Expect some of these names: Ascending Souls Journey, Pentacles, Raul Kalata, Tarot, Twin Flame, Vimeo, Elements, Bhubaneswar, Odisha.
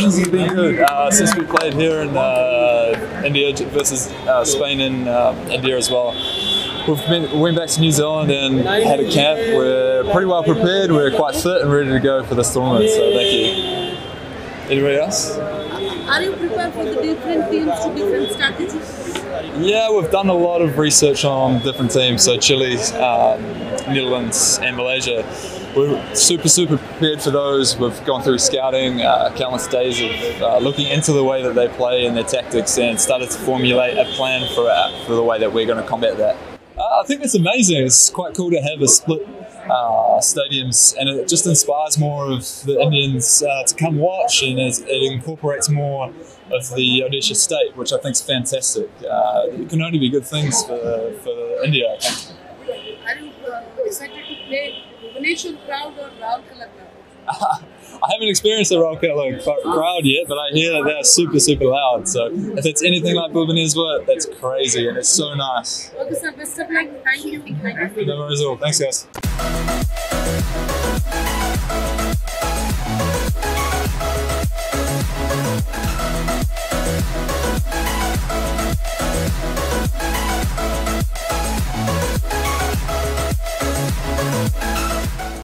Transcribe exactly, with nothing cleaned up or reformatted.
Things have been good uh, since we played here in uh, India versus uh, Spain and uh, India as well. We've been, went back to New Zealand and had a camp. We're pretty well prepared. We're quite fit and ready to go for this tournament. So thank you. Anybody else? Are you prepared for the different teams to different strategies? Yeah, we've done a lot of research on different teams. So Chile, um, Netherlands, and Malaysia. We're super, super prepared for those. We've gone through scouting, uh, countless days of uh, looking into the way that they play and their tactics, and started to formulate a plan for uh, for the way that we're going to combat that. Uh, I think that's amazing. It's quite cool to have a split uh, stadiums, and it just inspires more of the Indians uh, to come watch, and it, it incorporates more of the Odisha state, which I think is fantastic. Uh, it can only be good things for, for India, I think. Are you excited to play Bhubaneswar crowd or Raul Kalata? Uh, I haven't experienced the Raul Kalata crowd yet, but I hear that they're super, super loud. So if it's anything like Bhubaneswar, that's crazy, and it's so nice. Okay, sir. Best of luck. Thank you. Thank you. No worries at all. Thanks, guys.